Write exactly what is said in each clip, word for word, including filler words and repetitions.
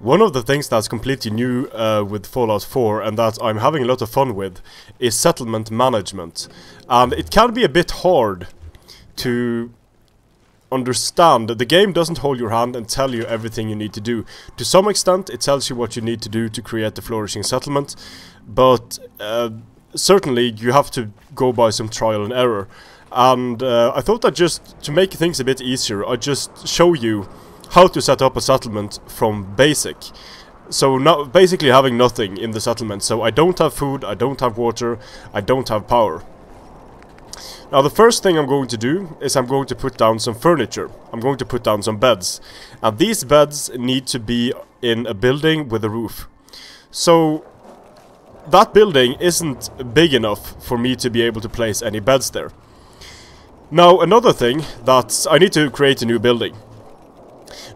One of the things that's completely new uh, with Fallout four, and that I'm having a lot of fun with, is settlement management. And it can be a bit hard to understand. The game doesn't hold your hand and tell you everything you need to do. To some extent, it tells you what you need to do to create the flourishing settlement, but uh, certainly you have to go by some trial and error. And uh, I thought that just to make things a bit easier, I'd just show you how to set up a settlement from basic. So now basically having nothing in the settlement. So I don't have food, I don't have water, I don't have power. Now the first thing I'm going to do is I'm going to put down some furniture. I'm going to put down some beds. And these beds need to be in a building with a roof. So that building isn't big enough for me to be able to place any beds there. Now another thing that's I need to create a new building.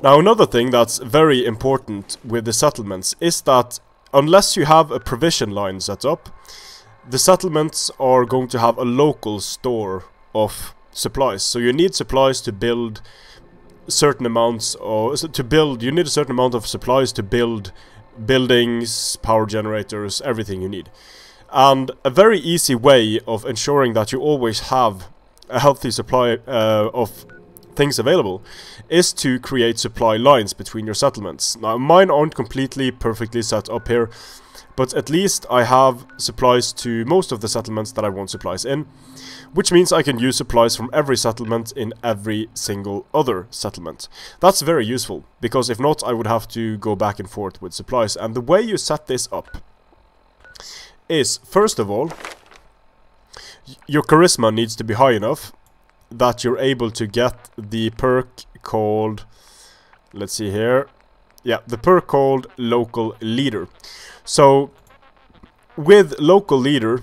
Now another thing that's very important with the settlements is that unless you have a provision line set up, the settlements are going to have a local store of supplies. So you need supplies to build certain amounts or to build you need a certain amount of supplies to build buildings, power generators, everything you need. And a very easy way of ensuring that you always have a healthy supply uh, of things available is to create supply lines between your settlements. Now mine aren't completely perfectly set up here, but at least I have supplies to most of the settlements that I want supplies in, which means I can use supplies from every settlement in every single other settlement. That's very useful, because if not I would have to go back and forth with supplies. And the way you set this up is, first of all, your charisma needs to be high enough that you're able to get the perk called, let's see here, yeah, the perk called Local Leader. So with Local Leader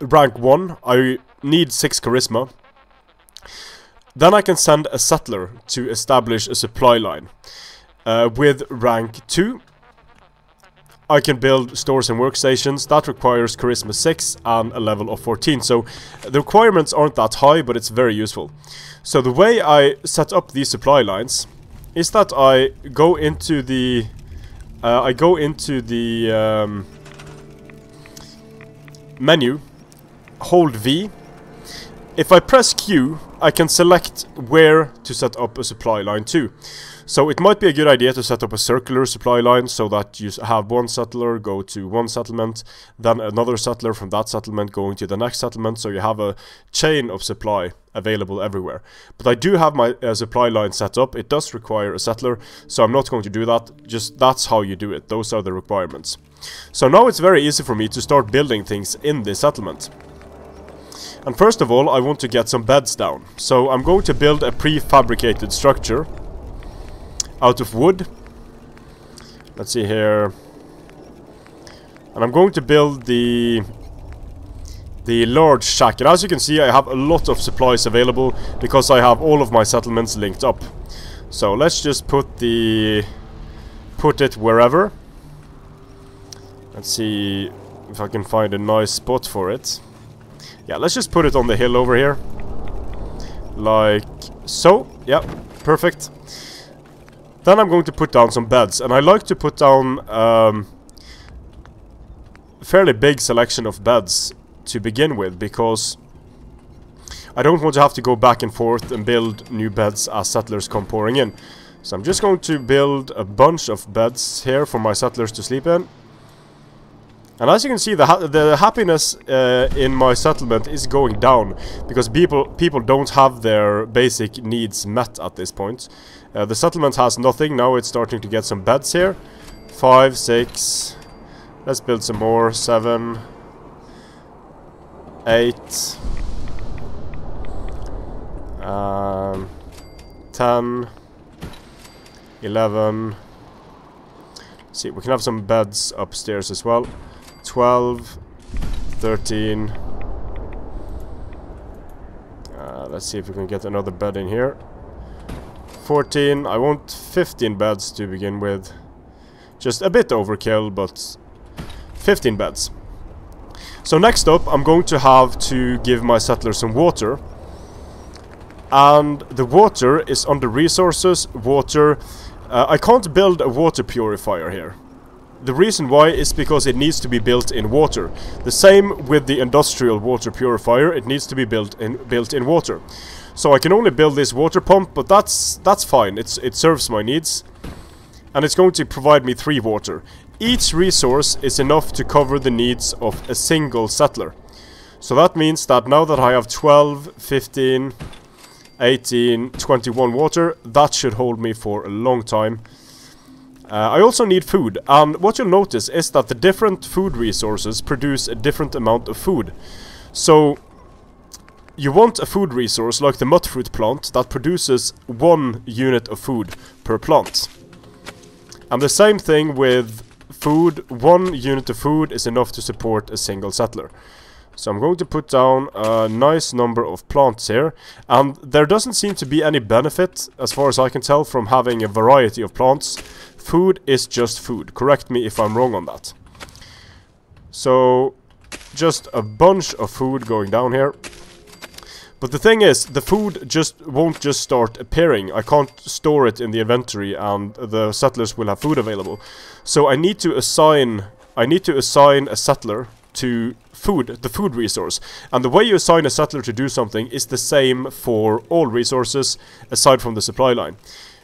rank one, I need six charisma. Then I can send a settler to establish a supply line. Uh, with rank two, I can build stores and workstations. That requires charisma six and a level of fourteen. So the requirements aren't that high, but it's very useful. So the way I set up these supply lines is that I go into the uh, I go into the um, menu, hold V. If I press Q, I can select where to set up a supply line to. So it might be a good idea to set up a circular supply line so that you have one settler go to one settlement, then another settler from that settlement going to the next settlement, so you have a chain of supply available everywhere. But I do have my uh, supply line set up. It does require a settler, so I'm not going to do that. Just that's how you do it. Those are the requirements. So now it's very easy for me to start building things in this settlement. And first of all, I want to get some beds down. So I'm going to build a prefabricated structure out of wood. Let's see here. And I'm going to build the the large shack. And as you can see, I have a lot of supplies available because I have all of my settlements linked up. So let's just put the put it wherever. Let's see if I can find a nice spot for it. Yeah, let's just put it on the hill over here. Like so. Yeah, perfect. Then I'm going to put down some beds. And I like to put down um, a fairly big selection of beds to begin with, because I don't want to have to go back and forth and build new beds as settlers come pouring in. So I'm just going to build a bunch of beds here for my settlers to sleep in. And as you can see, the, ha the happiness uh, in my settlement is going down, because people people don't have their basic needs met at this point. Uh, the settlement has nothing. Now it's starting to get some beds here. Five, six. Let's build some more. Seven. Eight. Um, ten. Eleven. Let's see, we can have some beds upstairs as well. twelve, thirteen, uh, let's see if we can get another bed in here, fourteen, I want fifteen beds to begin with, just a bit overkill, but fifteen beds. So next up, I'm going to have to give my settlers some water, and the water is under resources, water, Uh, I can't build a water purifier here. The reason why is because it needs to be built in water. The same with the industrial water purifier, it needs to be built in built in water. So I can only build this water pump, but that's that's fine. It's it serves my needs. And it's going to provide me three water. Each resource is enough to cover the needs of a single settler. So that means that now that I have twelve, fifteen, eighteen, twenty-one water, that should hold me for a long time. Uh, I also need food, and what you'll notice is that the different food resources produce a different amount of food. So, you want a food resource like the mudfruit plant that produces one unit of food per plant. And the same thing with food, one unit of food is enough to support a single settler. So I'm going to put down a nice number of plants here. And there doesn't seem to be any benefit, as far as I can tell, from having a variety of plants. Food is just food. Correct me if I'm wrong on that. So, just a bunch of food going down here. But the thing is, the food just won't just start appearing. I can't store it in the inventory and the settlers will have food available. So I need to assign, I need to assign a settler to food, the food resource. And the way you assign a settler to do something is the same for all resources, aside from the supply line.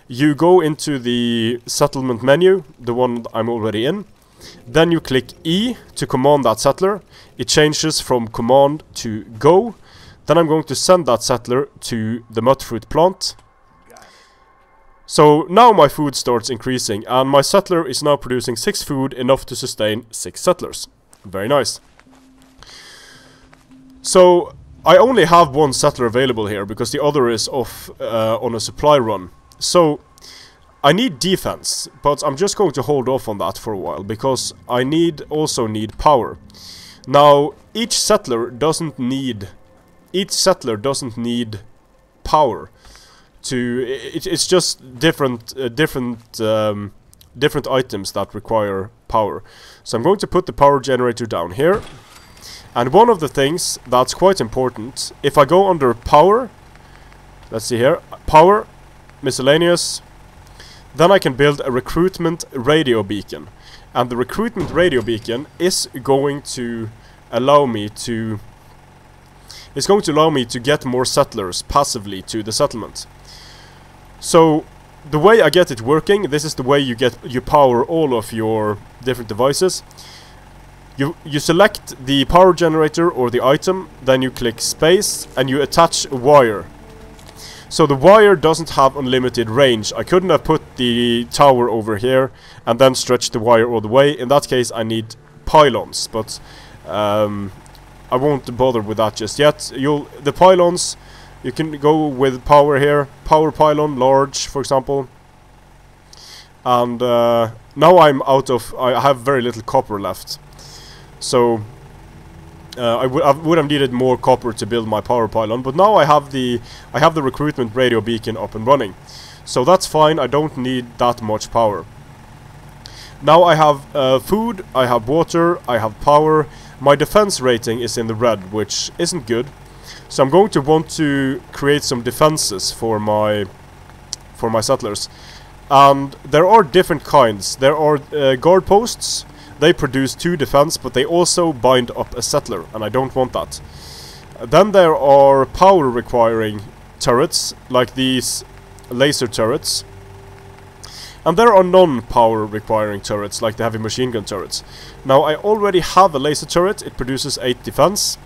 You go into the settlement menu, the one I'm already in. Then you click E to command that settler. It changes from command to go. Then I'm going to send that settler to the mudfruit plant. So now my food starts increasing, and my settler is now producing six food, enough to sustain six settlers. Very nice. So I only have one settler available here because the other is off uh, on a supply run. So I need defense, but I'm just going to hold off on that for a while because I need also need power. Now each settler doesn't need each settler doesn't need power. To it, it's just different uh, different um, different items that require power. So I'm going to put the power generator down here. And one of the things that's quite important, if I go under power, let's see here, power, miscellaneous, then I can build a recruitment radio beacon. And the recruitment radio beacon is going to allow me to, it's going to allow me to get more settlers passively to the settlement. So, the way I get it working, this is the way you get you power all of your different devices. You, you select the power generator or the item, then you click space and you attach a wire. So the wire doesn't have unlimited range. I couldn't have put the tower over here and then stretched the wire all the way. In that case I need pylons, but um, I won't bother with that just yet. You'll, the pylons, you can go with power here, power pylon, large for example. And uh, now I'm out of, I have very little copper left. So, uh, I, I would have needed more copper to build my power pylon, but now I have the I have the recruitment radio beacon up and running. So that's fine, I don't need that much power. Now I have uh, food, I have water, I have power. My defense rating is in the red, which isn't good. So I'm going to want to create some defenses for my, for my settlers. And there are different kinds. There are uh, guard posts. They produce two defense, but they also bind up a settler, and I don't want that. Then there are power-requiring turrets, like these laser turrets. And there are non-power-requiring turrets, like the heavy machine gun turrets. Now, I already have a laser turret. It produces eight defense.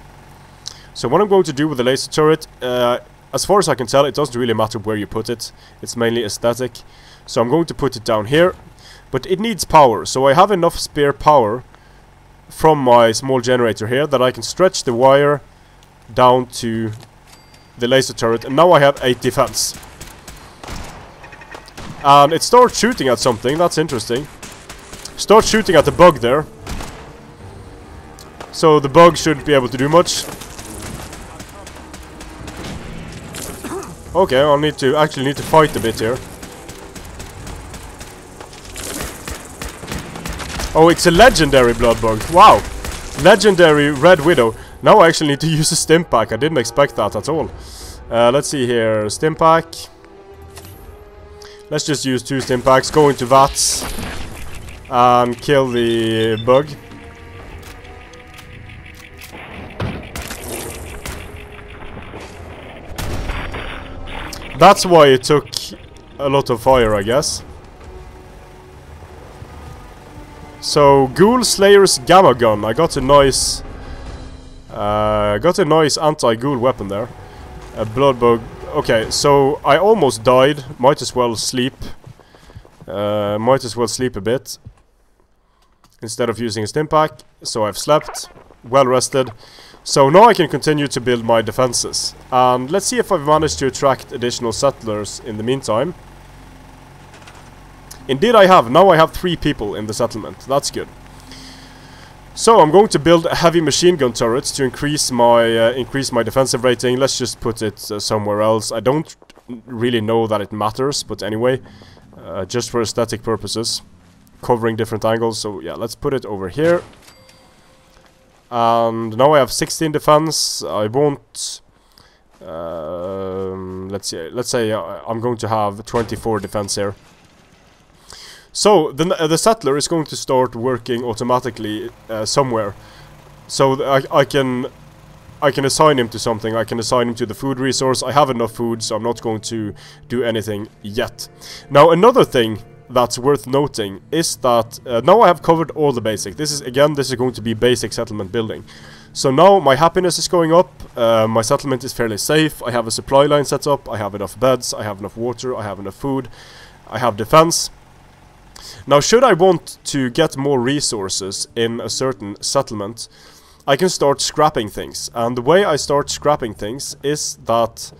So what I'm going to do with the laser turret, uh, as far as I can tell, it doesn't really matter where you put it. It's mainly aesthetic. So I'm going to put it down here. But it needs power, so I have enough spare power from my small generator here that I can stretch the wire down to the laser turret. And now I have eight defense. And it starts shooting at something, that's interesting. Starts shooting at the bug there. So the bug shouldn't be able to do much. Okay, I'll need to actually need to fight a bit here. Oh, it's a legendary Bloodbug. Wow. Legendary Red Widow. Now I actually need to use a Stimpak. I didn't expect that at all. Uh, let's see here. Stimpak. Let's just use two Stimpaks, go into vats, and kill the bug. That's why it took a lot of fire, I guess. So, Ghoul Slayer's Gamma Gun. I got a nice... Uh, got a nice anti-ghoul weapon there. A Bloodbug. Okay, so I almost died. Might as well sleep. Uh, might as well sleep a bit. Instead of using a Stimpak. So I've slept. Well rested. So now I can continue to build my defenses. And let's see if I've managed to attract additional settlers in the meantime. Indeed I have. Now I have three people in the settlement. That's good. So I'm going to build a heavy machine gun turrets to increase my uh, increase my defensive rating. Let's just put it uh, somewhere else. I don't really know that it matters, but anyway. Uh, just for aesthetic purposes. Covering different angles. So yeah, let's put it over here. And now I have sixteen defense. I won't... Um, let's see. Let's say I'm going to have twenty-four defense here. So the the settler is going to start working automatically uh, somewhere. So I, I can I can assign him to something. I can assign him to the food resource. I have enough food, so I'm not going to do anything yet. Now another thing that's worth noting is that uh, now I have covered all the basic. This is again, this is going to be basic settlement building. So now my happiness is going up, uh, my settlement is fairly safe, I have a supply line set up, I have enough beds, I have enough water, I have enough food, I have defense. Now should I want to get more resources in a certain settlement, I can start scrapping things. And the way I start scrapping things is that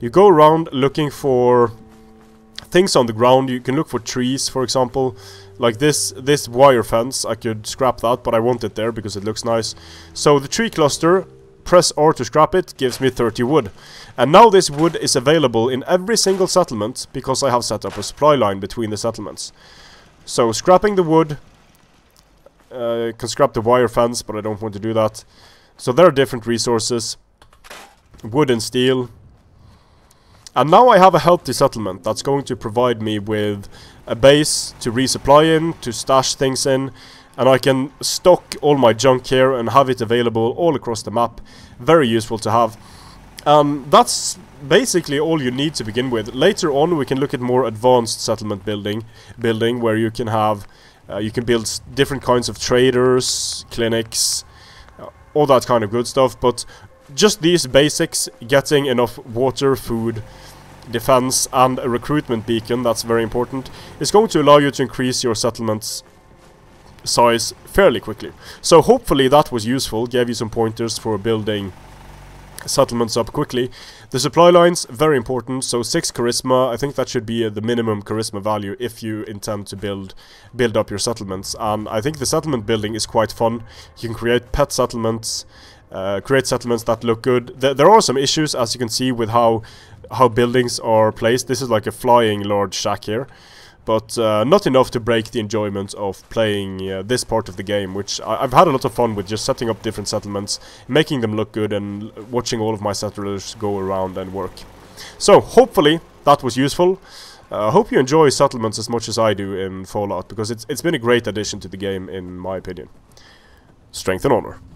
you go around looking for things on the ground. You can look for trees, for example. Like this this wire fence, I could scrap that, but I want it there because it looks nice. So the tree cluster, press R to scrap it, gives me thirty wood. And now this wood is available in every single settlement because I have set up a supply line between the settlements. So scrapping the wood, uh, can scrap the wire fence, but I don't want to do that. So there are different resources, wood and steel. And now I have a healthy settlement that's going to provide me with a base to resupply in, to stash things in. And I can stock all my junk here and have it available all across the map. Very useful to have. Um, that's basically all you need to begin with. Later on we can look at more advanced settlement building, building where you can have, uh, you can build different kinds of traders, clinics, uh, all that kind of good stuff. But just these basics, getting enough water, food, defense, and a recruitment beacon, that's very important, is going to allow you to increase your settlement's size fairly quickly. So hopefully that was useful, gave you some pointers for building settlements up quickly. The supply lines, very important, so six charisma, I think that should be the minimum charisma value if you intend to build build up your settlements. And I think the settlement building is quite fun. You can create pet settlements, Uh, create settlements that look good. Th there are some issues, as you can see, with how how buildings are placed. This is like a flying large shack here, but uh, not enough to break the enjoyment of playing uh, this part of the game, which I I've had a lot of fun with, just setting up different settlements, making them look good, and watching all of my settlers go around and work. So hopefully that was useful. I uh, hope you enjoy settlements as much as I do in Fallout, because it's it's been a great addition to the game, in my opinion. Strength and honor.